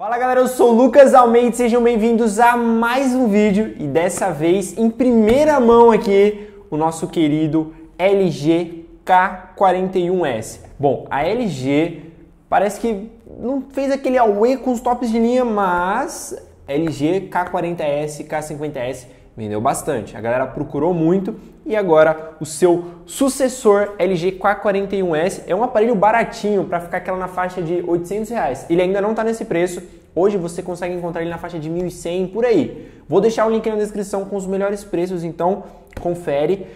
Fala galera, eu sou o Lucas Almeida, sejam bem-vindos a mais um vídeo e dessa vez em primeira mão aqui o nosso querido LG K41S. Bom, a LG parece que não fez aquele auê com os tops de linha, mas LG K40S, K50S vendeu bastante, a galera procurou muito e agora o seu sucessor LG K41S é um aparelho baratinho para ficar aquela na faixa de R$800. Ele ainda não está nesse preço, hoje você consegue encontrar ele na faixa de R$1.100 por aí. Vou deixar o link aí na descrição com os melhores preços, então confere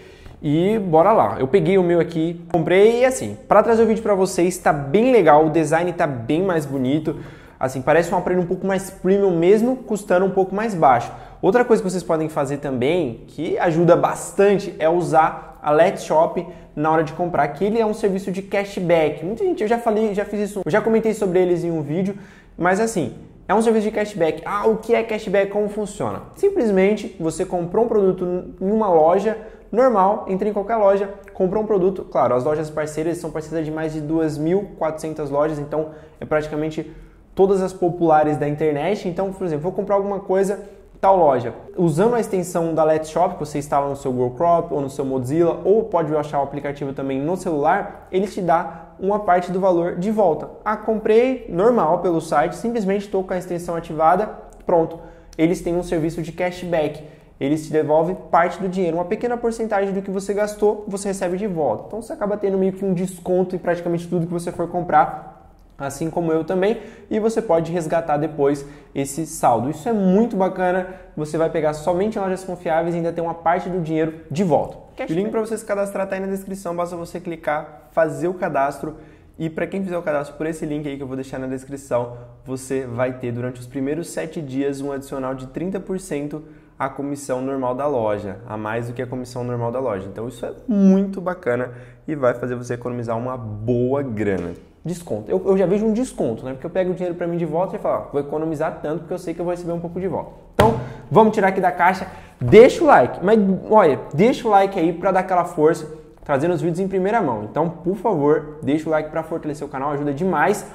e bora lá. Eu peguei o meu aqui, comprei e assim, para trazer o vídeo para vocês está bem legal, o design está bem mais bonito. Assim, parece um aparelho um pouco mais premium mesmo, custando um pouco mais baixo. Outra coisa que vocês podem fazer também, que ajuda bastante, é usar a LetyShops na hora de comprar, que ele é um serviço de cashback. Muita gente, eu já falei, já fiz isso, eu já comentei sobre eles em um vídeo, mas assim, é um serviço de cashback. Ah, o que é cashback? Como funciona? Simplesmente, você comprou um produto em uma loja normal, entra em qualquer loja, compra um produto, claro, as lojas parceiras são parceiras de mais de 2.400 lojas, então é praticamente todas as populares da internet. Então, por exemplo, vou comprar alguma coisa tal loja. Usando a extensão da LetyShops, que você instala no seu Google Chrome ou no seu Mozilla, ou pode achar o aplicativo também no celular, ele te dá uma parte do valor de volta. Ah, comprei normal pelo site, simplesmente estou com a extensão ativada, pronto. Eles têm um serviço de cashback. Eles te devolvem parte do dinheiro, uma pequena porcentagem do que você gastou, você recebe de volta. Então você acaba tendo meio que um desconto em praticamente tudo que você for comprar, assim como eu também, e você pode resgatar depois esse saldo. Isso é muito bacana, você vai pegar somente em lojas confiáveis e ainda tem uma parte do dinheiro de volta. O link para você se cadastrar está aí na descrição, basta você clicar, fazer o cadastro, e para quem fizer o cadastro por esse link aí que eu vou deixar na descrição, você vai ter durante os primeiros 7 dias um adicional de 30% a comissão normal da loja, a mais do que a comissão normal da loja. Então isso é muito bacana e vai fazer você economizar uma boa grana. Desconto. Eu já vejo um desconto, né? Porque eu pego o dinheiro para mim de volta e falo, ó, vou economizar tanto porque eu sei que eu vou receber um pouco de volta. Então, vamos tirar aqui da caixa. Deixa o like. Mas, olha, deixa o like aí para dar aquela força, trazendo os vídeos em primeira mão. Então, por favor, deixa o like para fortalecer o canal, ajuda demais.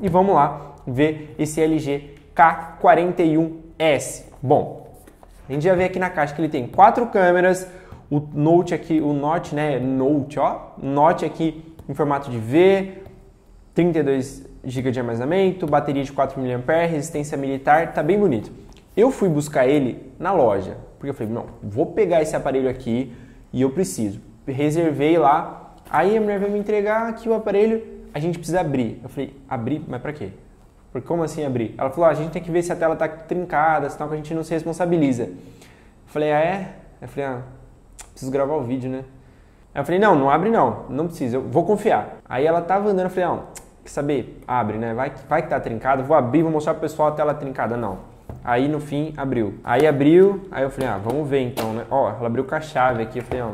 E vamos lá ver esse LG K41S. Bom, a gente já vê aqui na caixa que ele tem 4 câmeras. O Note aqui, o Note, né? Note, ó. Note aqui em formato de V. 32 GB de armazenamento, bateria de 4 mAh, resistência militar, tá bem bonito. Eu fui buscar ele na loja, porque eu falei, não, vou pegar esse aparelho aqui e eu preciso. Reservei lá, aí a mulher veio me entregar aqui o aparelho, a gente precisa abrir. Eu falei, abrir? Mas pra quê? Porque como assim abrir? Ela falou, ah, a gente tem que ver se a tela tá trincada, senão a gente não se responsabiliza. Eu falei, ah é? Eu falei, ah, preciso gravar o vídeo, né? Aí eu falei, não, não abre não, não precisa, eu vou confiar. Aí ela tava andando, eu falei, não, quer saber? Abre, né? Vai que tá trincado. Vou abrir, vou mostrar pro pessoal a tela trincada. Não. Aí, no fim, abriu. Aí abriu, aí eu falei, ah, vamos ver então, né? Ó, ela abriu com a chave aqui. Eu falei, ó,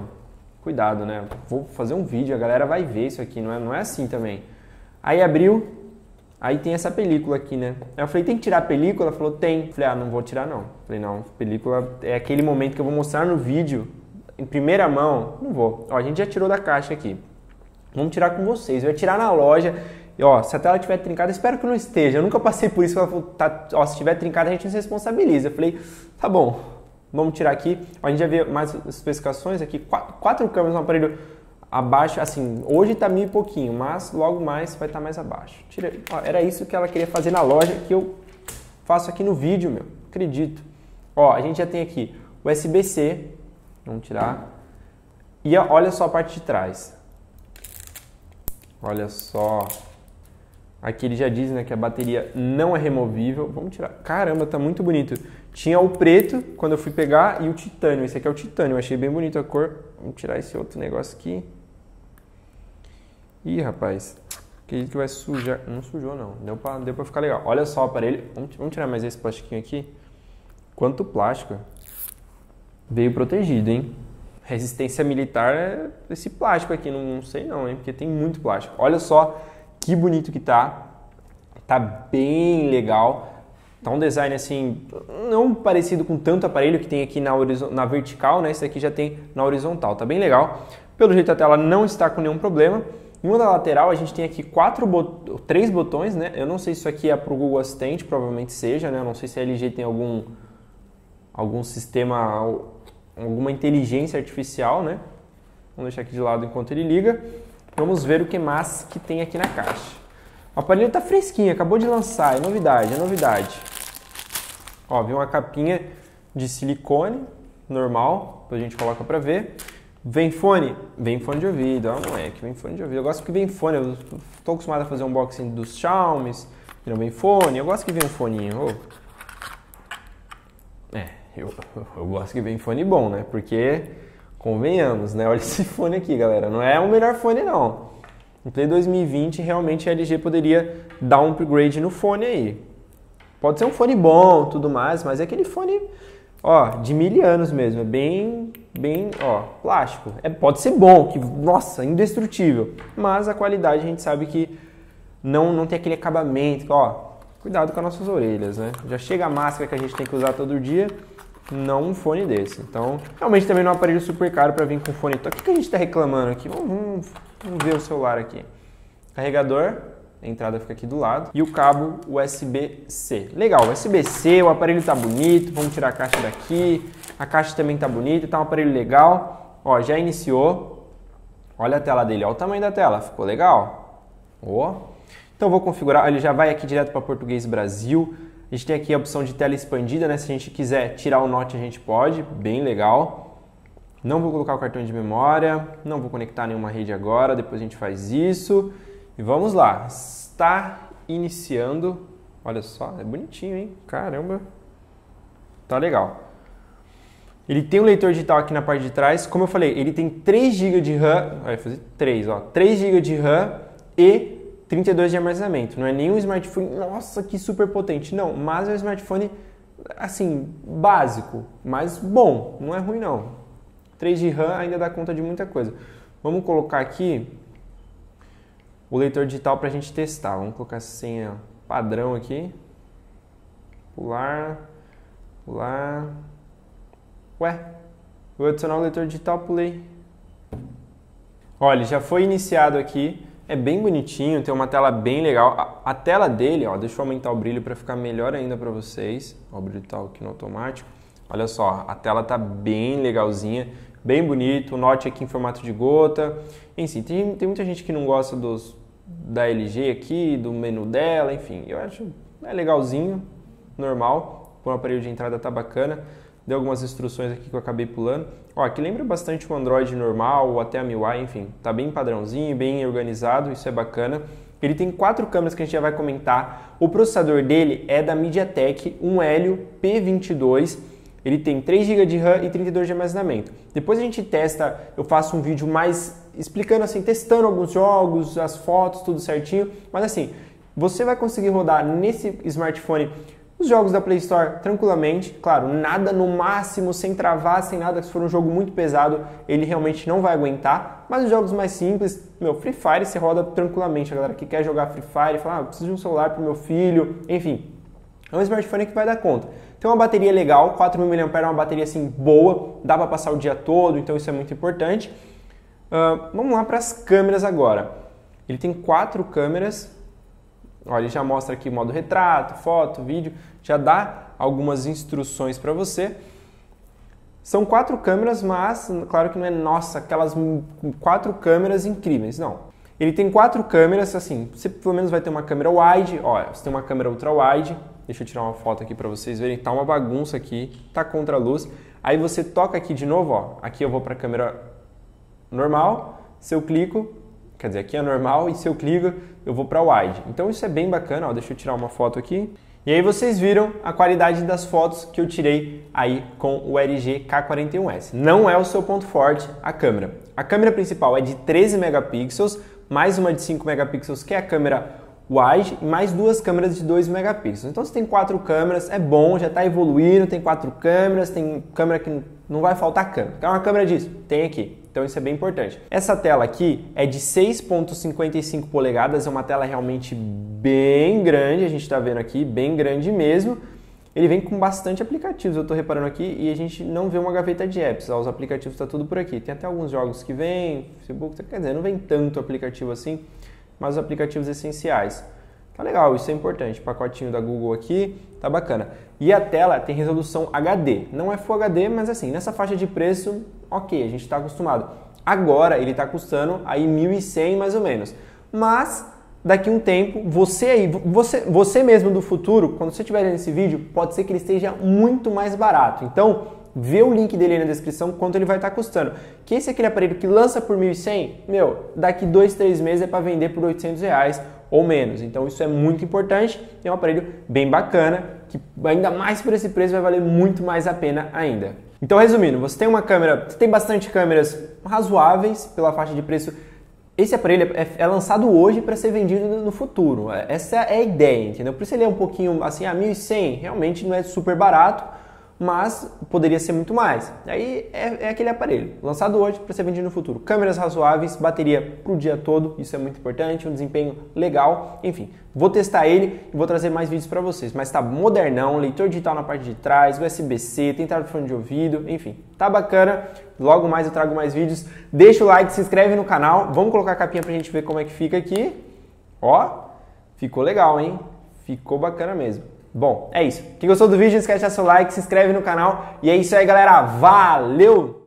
cuidado, né? Vou fazer um vídeo, a galera vai ver isso aqui, não é assim também. Aí abriu, aí tem essa película aqui, né? Aí eu falei, tem que tirar a película? Ela falou, tem. Eu falei, ah, não vou tirar não. Eu falei, não, película é aquele momento que eu vou mostrar no vídeo, em primeira mão, não vou. Ó, a gente já tirou da caixa aqui. Vamos tirar com vocês. Eu ia tirar na loja. E, ó, se a tela estiver trincada, espero que não esteja. Eu nunca passei por isso. Ela falou, tá, ó, se estiver trincada, a gente não se responsabiliza. Eu falei, tá bom, vamos tirar aqui. Ó, a gente já vê mais especificações aqui. 4 câmeras no aparelho abaixo. Assim, hoje tá 1.000 e pouquinho, mas logo mais vai estar mais abaixo. Tirei. Ó, era isso que ela queria fazer na loja, que eu faço aqui no vídeo, meu. Acredito. Ó, a gente já tem aqui USB-C. Vamos tirar. E ó, olha só a parte de trás. Olha só. Aqui ele já diz, né, que a bateria não é removível. Vamos tirar. Caramba, tá muito bonito. Tinha o preto, quando eu fui pegar, e o titânio. Esse aqui é o titânio. Eu achei bem bonito a cor. Vamos tirar esse outro negócio aqui. Ih, rapaz. Acredito que vai sujar. Não sujou, não. Deu pra ficar legal. Olha só o aparelho. Vamos tirar mais esse plastiquinho aqui. Quanto plástico. Veio protegido, hein? Resistência militar é esse plástico aqui. Não sei não, hein? Porque tem muito plástico. Olha só. Que bonito que tá, tá bem legal, tá um design assim, não parecido com tanto aparelho que tem aqui na vertical, né? Esse aqui já tem na horizontal, tá bem legal. Pelo jeito a tela não está com nenhum problema, Uma na lateral a gente tem aqui três botões, né? Eu não sei se isso aqui é para o Google Assistente, provavelmente seja, né? Eu não sei se a LG tem algum sistema, alguma inteligência artificial, né? Vamos deixar aqui de lado enquanto ele liga. Vamos ver o que mais que tem aqui na caixa. O aparelho está fresquinho, acabou de lançar, é novidade, é novidade. Ó, vem uma capinha de silicone, normal, depois a gente coloca para ver. Vem fone de ouvido, ó, moleque, vem fone de ouvido. Eu gosto que vem fone, eu tô acostumado a fazer unboxing dos Xiaomi, que não vem fone, eu gosto que vem um foninho. Oh. É, eu gosto que vem fone bom, né? Porque, convenhamos, né? Olha esse fone aqui, galera, não é o melhor fone, não. No Play 2020, realmente a LG poderia dar um upgrade no fone aí. Pode ser um fone bom, tudo mais, mas é aquele fone... Ó, de mil anos mesmo, é bem, ó, plástico. É, pode ser bom, que, nossa, indestrutível. Mas a qualidade a gente sabe que não tem aquele acabamento. Ó, cuidado com as nossas orelhas, né? Já chega a máscara que a gente tem que usar todo dia, não um fone desse. Então, realmente também não é um aparelho super caro para vir com fone. Então, o que a gente tá reclamando aqui? Vamos ver o celular aqui. Carregador, a entrada fica aqui do lado. E o cabo USB-C. Legal, USB-C, o aparelho tá bonito. Vamos tirar a caixa daqui. A caixa também tá bonita, tá um aparelho legal. Ó, já iniciou. Olha a tela dele, olha o tamanho da tela. Ficou legal? Ó. Então eu vou configurar, ele já vai aqui direto para Português Brasil. A gente tem aqui a opção de tela expandida, né? Se a gente quiser tirar o Note, a gente pode. Bem legal. Não vou colocar o cartão de memória. Não vou conectar nenhuma rede agora. Depois a gente faz isso. E vamos lá, está iniciando, olha só, é bonitinho, hein? Caramba, tá legal. Ele tem um leitor digital aqui na parte de trás, como eu falei, ele tem 3 GB de RAM, vai fazer 3, ó, 3 GB de RAM e 32 de armazenamento. Não é nenhum smartphone, nossa, que super potente, não, mas é um smartphone, assim, básico, mas bom, não é ruim não. 3 de RAM ainda dá conta de muita coisa. Vamos colocar aqui o leitor digital para a gente testar. Vamos colocar a senha padrão aqui. Pular. Ué, vou adicionar o leitor digital, pulei. Olha, já foi iniciado aqui. É bem bonitinho, tem uma tela bem legal. A tela dele, ó, deixa eu aumentar o brilho para ficar melhor ainda para vocês. Ó, o brilho tá aqui no automático. Olha só, a tela tá bem legalzinha. Bem bonito, o Note aqui em formato de gota. Enfim, tem muita gente que não gosta da LG aqui, do menu dela, enfim. Eu acho legalzinho, normal. O aparelho de entrada tá bacana. Deu algumas instruções aqui que eu acabei pulando. Ó, aqui lembra bastante o Android normal ou até a MIUI, enfim. Tá bem padrãozinho, bem organizado, isso é bacana. Ele tem 4 câmeras que a gente já vai comentar. O processador dele é da MediaTek, um Helio P22. Ele tem 3 GB de RAM e 32 de armazenamento. Depois a gente testa, eu faço um vídeo mais explicando assim, testando alguns jogos, as fotos, tudo certinho. Mas assim, você vai conseguir rodar nesse smartphone os jogos da Play Store tranquilamente. Claro, nada no máximo, sem travar, sem nada. Se for um jogo muito pesado, ele realmente não vai aguentar. Mas os jogos mais simples, meu, Free Fire, você roda tranquilamente. A galera que quer jogar Free Fire, fala, ah, eu preciso de um celular para o meu filho, enfim. É um smartphone que vai dar conta. Tem uma bateria legal, 4.000 mAh, é uma bateria assim boa, dá para passar o dia todo, então isso é muito importante. Vamos lá para as câmeras agora. Ele tem 4 câmeras, olha, ele já mostra aqui modo retrato, foto, vídeo, já dá algumas instruções para você. São 4 câmeras, mas claro que não é, nossa, aquelas 4 câmeras incríveis, não. Ele tem 4 câmeras, assim, você pelo menos vai ter uma câmera wide, ó, você tem uma câmera ultra wide. Deixa eu tirar uma foto aqui para vocês verem, tá uma bagunça aqui, tá contra a luz. Aí você toca aqui de novo, ó, aqui eu vou para a câmera normal, se eu clico, quer dizer, aqui é normal e se eu clico eu vou para wide. Então isso é bem bacana, ó, deixa eu tirar uma foto aqui. E aí vocês viram a qualidade das fotos que eu tirei aí com o LG K41S. Não é o seu ponto forte a câmera. A câmera principal é de 13 megapixels, mais uma de 5 megapixels que é a câmera wide e mais 2 câmeras de 2 megapixels. Então você tem 4 câmeras, é bom, já está evoluindo, tem 4 câmeras, tem câmera que não vai faltar câmera. Quer uma câmera disso? Tem aqui. Então isso é bem importante. Essa tela aqui é de 6.55 polegadas, é uma tela realmente bem grande, a gente está vendo aqui, bem grande mesmo. ele vem com bastante aplicativos, eu estou reparando aqui, e a gente não vê uma gaveta de apps, os aplicativos estão tudo por aqui. Tem até alguns jogos que vem, Facebook, quer dizer, não vem tanto aplicativo assim, mas os aplicativos essenciais. Tá legal, isso é importante, pacotinho da Google aqui, tá bacana. E a tela tem resolução HD, não é Full HD, mas assim, nessa faixa de preço, ok, a gente está acostumado. Agora ele está custando aí 1.100 mais ou menos, mas... daqui um tempo, você mesmo do futuro, quando você estiver vendo esse vídeo, pode ser que ele esteja muito mais barato. Então, vê o link dele aí na descrição, quanto ele vai estar custando. Que esse é aquele aparelho que lança por 1.100, meu, daqui 2, 3 meses é para vender por 800 reais ou menos. Então, isso é muito importante. É um aparelho bem bacana, que ainda mais por esse preço vai valer muito mais a pena ainda. Então, resumindo, você tem uma câmera, você tem bastante câmeras razoáveis pela faixa de preço. Esse aparelho é lançado hoje para ser vendido no futuro, essa é a ideia, entendeu? Por isso ele é um pouquinho assim, a 1.100 realmente não é super barato, mas poderia ser muito mais. Aí é aquele aparelho, lançado hoje para ser vendido no futuro. Câmeras razoáveis, bateria para o dia todo, isso é muito importante, um desempenho legal, enfim. Vou testar ele e vou trazer mais vídeos para vocês, mas tá modernão, leitor digital na parte de trás, USB-C, tem telefone de ouvido, enfim, tá bacana. Logo mais eu trago mais vídeos, deixa o like, se inscreve no canal, vamos colocar a capinha pra gente ver como é que fica aqui. Ó, ficou legal, hein? Ficou bacana mesmo. Bom, é isso. Quem gostou do vídeo, não esquece de dar seu like, se inscreve no canal. E é isso aí, galera. Valeu!